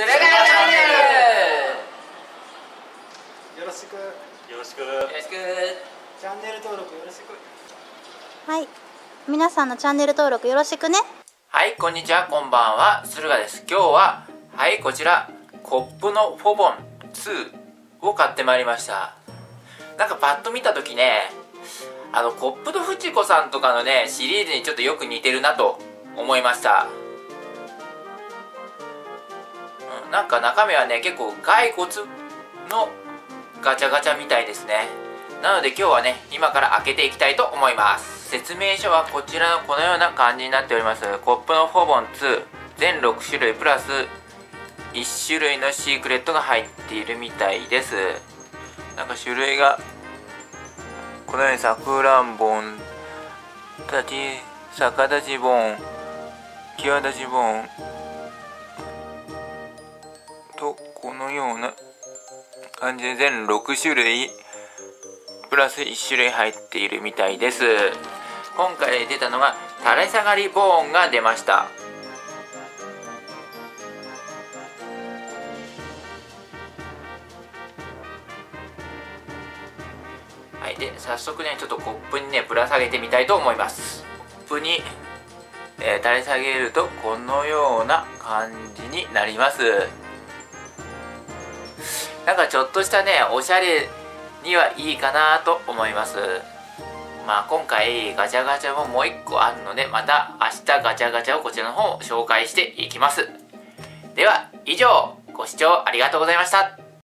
駿河チャンネルよろしくチャンネル登録よろしく。はい、皆さんのチャンネル登録よろしくね。はい、こんにちは、こんばんは、駿河です。今日ははい、こちらコップのフォボン2を買ってまいりました。なんかパッと見た時ね、コップとフチコさんとかのねシリーズにちょっとよく似てるなと思いました。なんか中身はね結構骸骨のガチャガチャみたいですね。なので今日はね今から開けていきたいと思います。説明書はこちらのこのような感じになっております。コップのフォボン2全6種類プラス1種類のシークレットが入っているみたいです。なんか種類がこのようにサクランボン、逆立ちボン、際立ちボンとこのような感じで全6種類プラス1種類入っているみたいです。今回出たのが垂れ下がりボーンが出ました。はい、で早速ねちょっとコップにねぶら下げてみたいと思います。コップに、垂れ下げるとこのような感じになります。なんかちょっとしたねおしゃれにはいいかなと思います。まあ今回ガチャガチャももう1個あるので、また明日ガチャガチャをこちらの方紹介していきます。では以上、ご視聴ありがとうございました。